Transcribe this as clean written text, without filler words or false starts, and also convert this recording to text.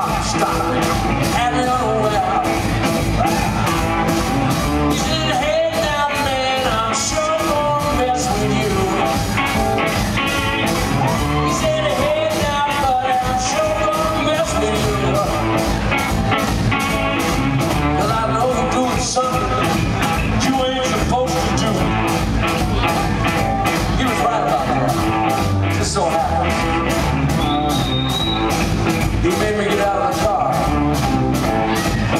can't stop it, and it all well. You should head down there, I'm sure I'm gonna mess with you. You said head down, but I'm sure I'm gonna mess with you. Cause I know you're doing something you ain't supposed to do. He was right about that. Just so happens. He made me get out of the car.